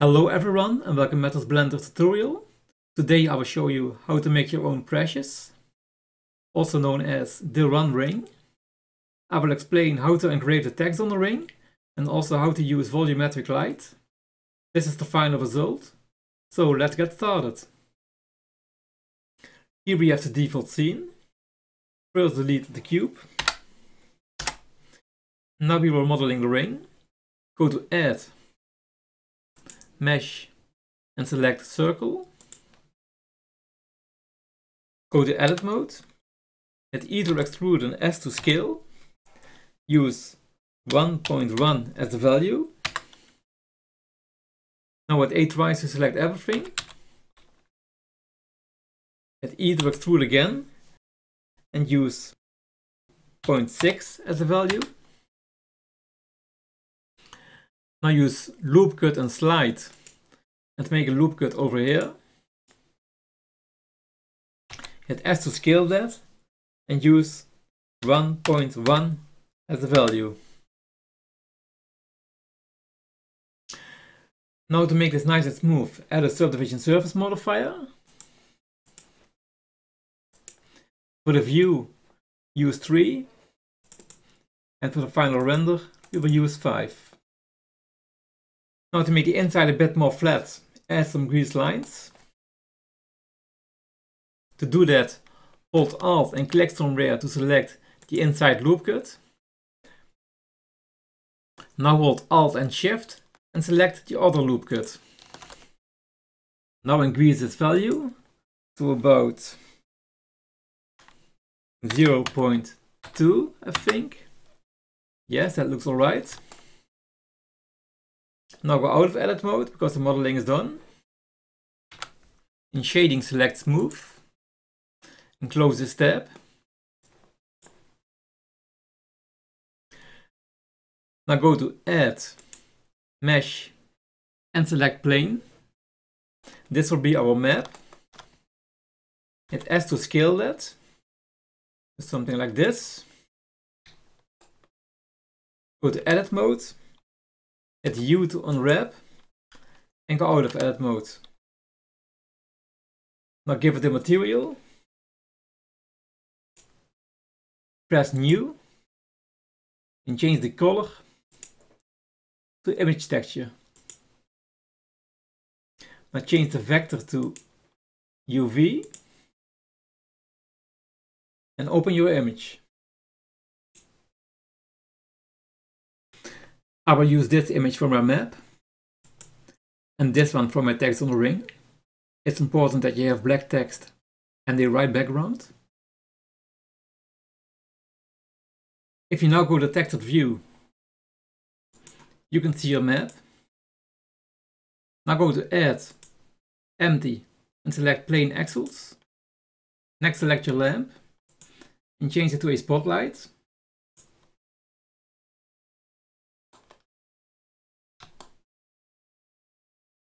Hello everyone and welcome to this Blender tutorial. Today I will show you how to make your own brushes, also known as the OneRing. I will explain how to engrave the text on the ring and also how to use volumetric light. This is the final result, so let's get started. Here we have the default scene. First delete the cube. Now we were modeling the ring. Go to Add, Mesh and select Circle. Go to Edit mode. Hit either Extrude and S to scale. Use 1.1 as the value. Now at A twice to select everything. Hit either Extrude again and use 0.6 as the value. Now use loop cut and slide and make a loop cut over here. Hit S to scale that and use 1.1 as the value. Now to make this nice and smooth, add a subdivision surface modifier. For the view, use 3, and for the final render, we will use 5. Now to make the inside a bit more flat, add some grease lines. To do that, hold Alt and click somewhere to select the inside loop cut. Now hold Alt and Shift and select the other loop cut. Now increase its value to about 0.2, I think. Yes, that looks alright. Now go out of edit mode because the modeling is done. In shading select smooth and close this tab. Now go to Add, Mesh and select plane. This will be our map. Hit S to scale that. Something like this. Go to edit mode. Hit U to unwrap and go out of edit mode. Now give it the material. Press New and change the color to image texture. Now change the vector to UV and open your image. I will use this image from my map and this one from my text on the ring. It's important that you have black text and a white background. If you now go to textured view, you can see your map. Now go to Add, Empty and select Plain Axles. Next select your lamp and change it to a spotlight.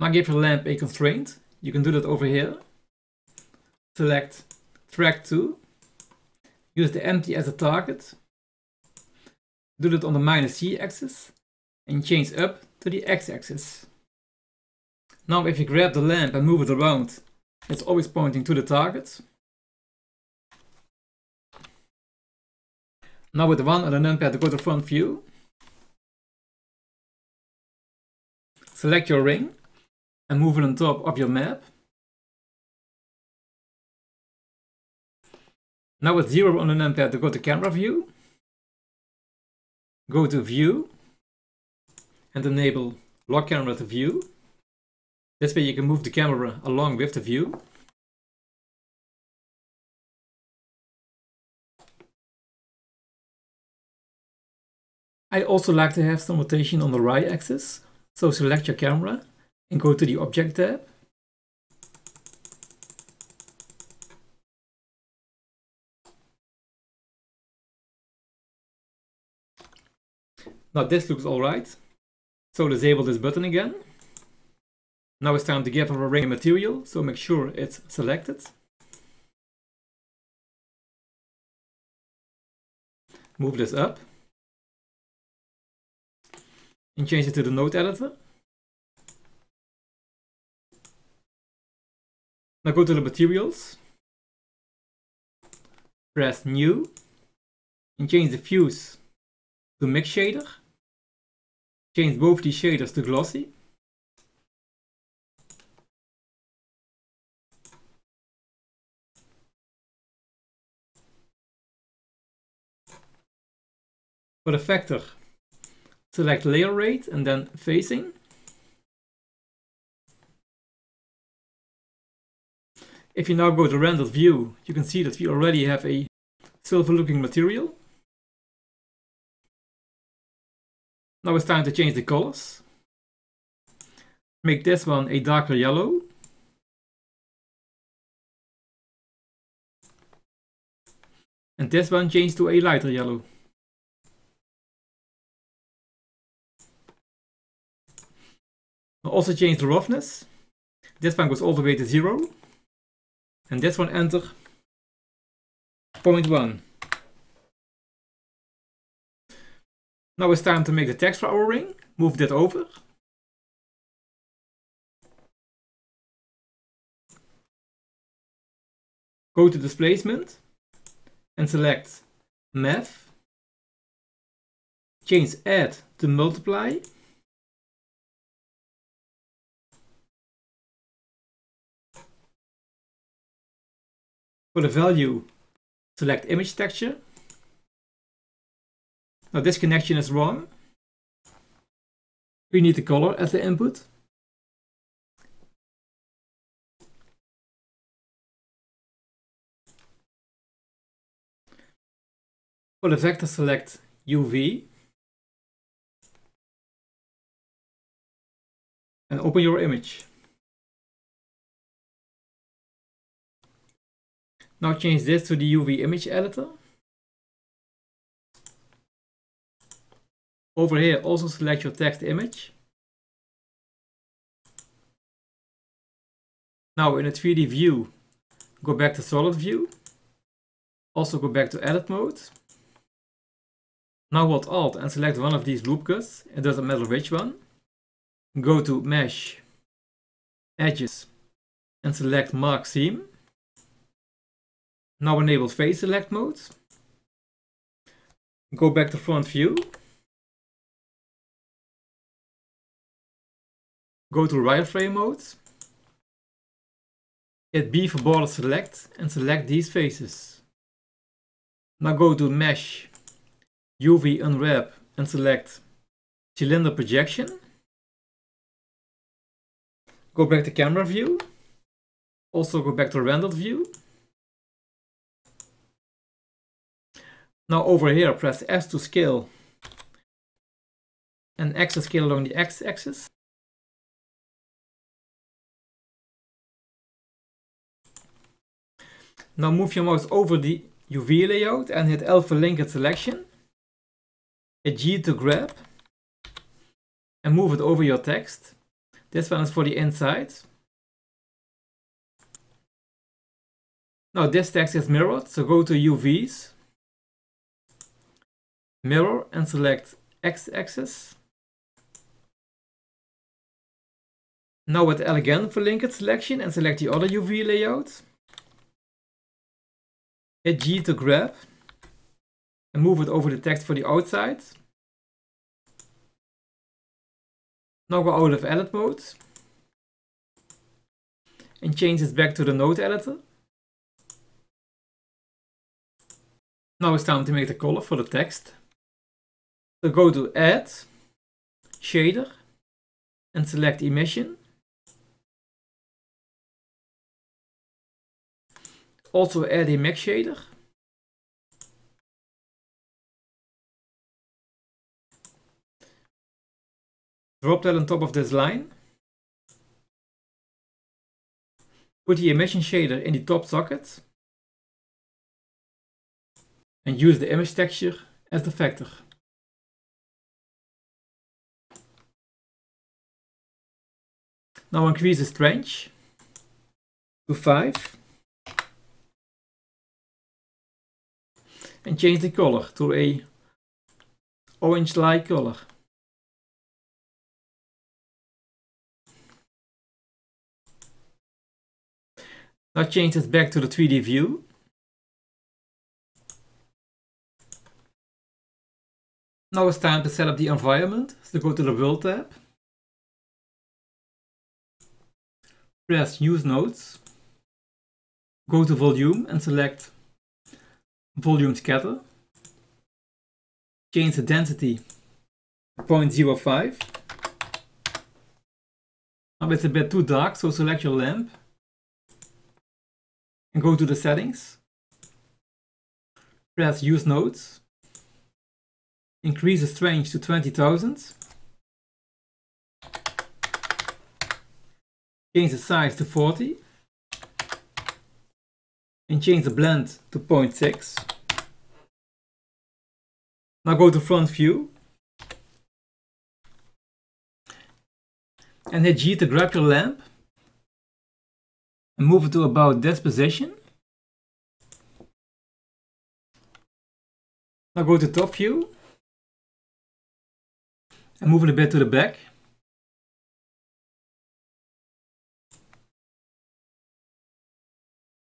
Now give your lamp a constraint. You can do that over here. Select track 2. Use the empty as a target. Do that on the -C axis and change up to the X axis. Now if you grab the lamp and move it around, it's always pointing to the target. Now with the 1 and the numpad to go to front view. Select your ring and move it on top of your map. Now with 0 on the numpad to go to camera view. Go to view and enable lock camera to view. This way you can move the camera along with the view. I also like to have some rotation on the Y axis, so select your camera and go to the Object tab. Now this looks alright, so disable this button again. Now it's time to give our ring a material, so make sure it's selected. Move this up and change it to the node editor. Now go to the materials, press new, and change the fuse to mix shader. Change both the shaders to glossy. For the factor, select layer rate and then facing. If you now go to rendered view, you can see that we already have a silver looking material. Now it's time to change the colors. Make this one a darker yellow. And this one change to a lighter yellow. Also change the roughness. This one goes all the way to 0. And this one enter 0.1. Now it's time to make the text for our ring. Move that over. Go to displacement and select math. Change add to multiply. For the value, select image texture. Now this connection is wrong. We need the color as the input. For the vector, select UV. And open your image. Now change this to the UV image editor. Over here also select your text image. Now in a 3D view, go back to solid view. Also go back to edit mode. Now hold Alt and select one of these loop cuts. It doesn't matter which one. Go to mesh, edges and select mark seam. Now enable face select mode. Go back to front view. Go to wireframe mode. Hit B for border select and select these faces. Now go to mesh, UV unwrap and select cylinder projection. Go back to camera view. Also go back to rendered view. Now over here, press S to scale and X to scale along the X-axis. Now move your mouse over the UV layout and hit L for link and selection. Hit G to grab and move it over your text. This one is for the inside. Now this text is mirrored, so go to UVs. Mirror and select X-axis. Now with L again for linked selection and select the other UV layout. Hit G to grab and move it over the text for the outside. Now go out of edit mode and change this back to the node editor. Now it's time to make the color for the text. So go to Add, Shader, and select Emission. Also add a mix shader. Drop that on top of this line. Put the emission shader in the top socket. And use the image texture as the factor. Now increase the strength to 5. And change the color to a orange-like color. Now change this back to the 3D view. Now it's time to set up the environment. So go to the World tab. Press Use Nodes. Go to Volume and select Volume Scatter. Change the density to 0.05. Now it's a bit too dark, so select your lamp. And go to the settings. Press Use Nodes. Increase the strength to 20,000. Change the size to 40. And change the blend to 0.6. Now go to front view. And hit G to grab your lamp. And move it to about this position. Now go to top view. And move it a bit to the back.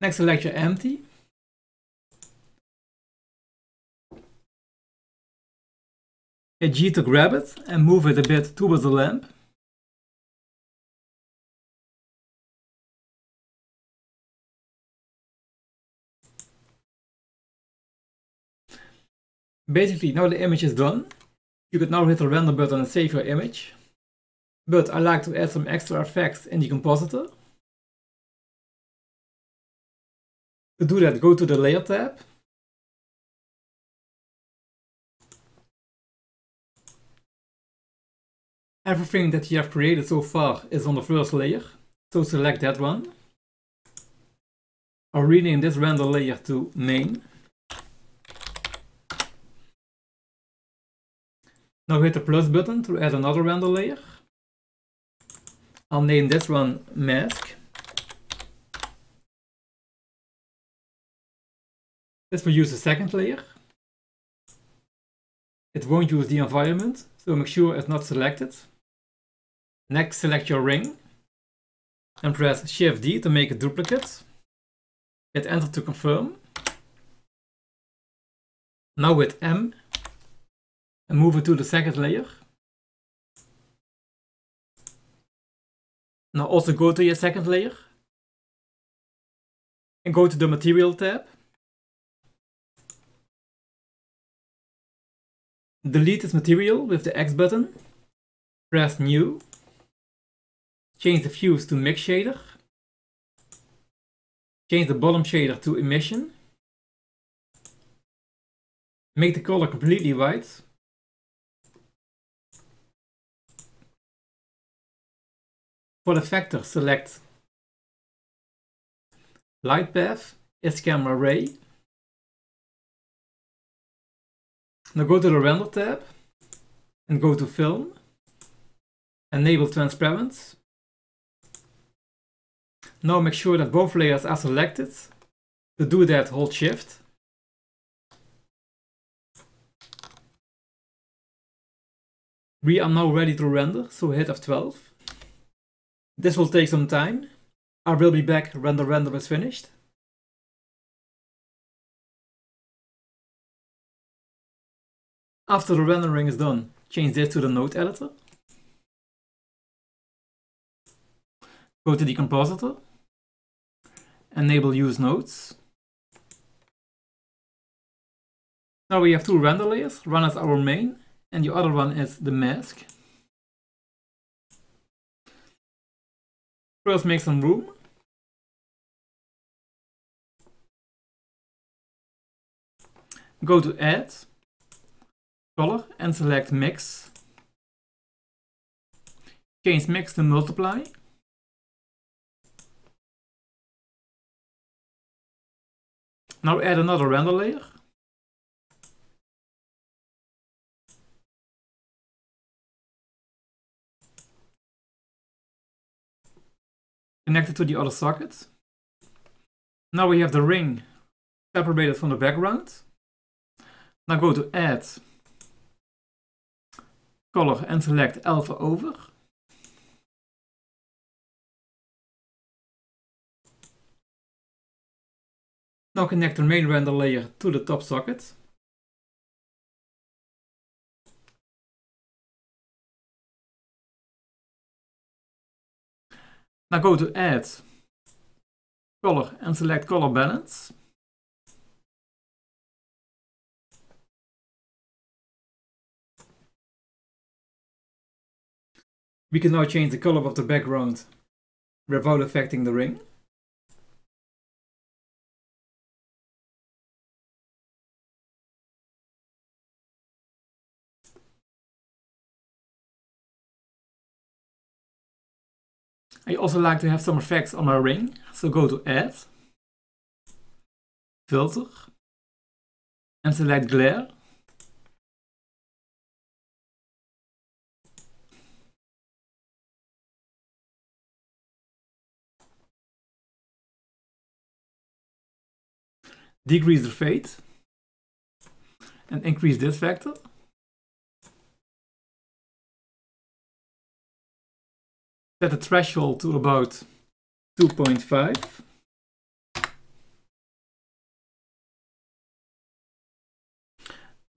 Next select your empty. Hit G to grab it and move it a bit towards the lamp. Basically, now the image is done. You could now hit the render button and save your image. But I like to add some extra effects in the compositor. To do that, go to the Layer tab. Everything that you have created so far is on the first layer, so select that one. I'll rename this render layer to Main. Now hit the plus button to add another render layer. I'll name this one Mask. This will use the second layer. It won't use the environment, so make sure it's not selected. Next, select your ring and press Shift D to make a duplicate. Hit Enter to confirm. Now with M and move it to the second layer. Now also go to your second layer and go to the Material tab. Delete this material with the X button. Press New. Change the fuse to Mix Shader. Change the bottom shader to Emission. Make the color completely white. For the vector, select Light Path, Is Camera Ray. Now go to the Render tab and go to Film, enable Transparent. Now make sure that both layers are selected. To do that, hold Shift. We are now ready to render, so hit F12. This will take some time. I will be back when the render is finished. After the rendering is done, change this to the node editor. Go to the compositor. Enable Use Nodes. Now we have two render layers. One is our main and the other one is the mask. First make some room. Go to Add. Color and select Mix. Change Mix to Multiply. Now add another render layer. Connect it to the other socket. Now we have the ring separated from the background. Now go to Add. Color and select Alpha Over. Now connect the main render layer to the top socket. Now go to Add, Color and select Color Balance. We can now change the color of the background without affecting the ring. I also like to have some effects on my ring, so go to Add, Filter, and select Glare. Decrease the fade, and increase this factor. Set the threshold to about 2.5.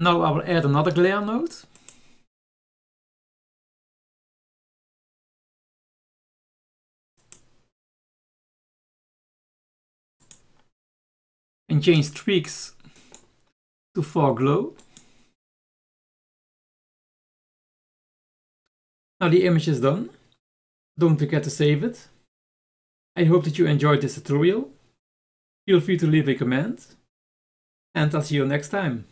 Now I will add another glare node. And change streaks to foreglow. Now the image is done. Don't forget to save it. I hope that you enjoyed this tutorial. Feel free to leave a comment, and I'll see you next time.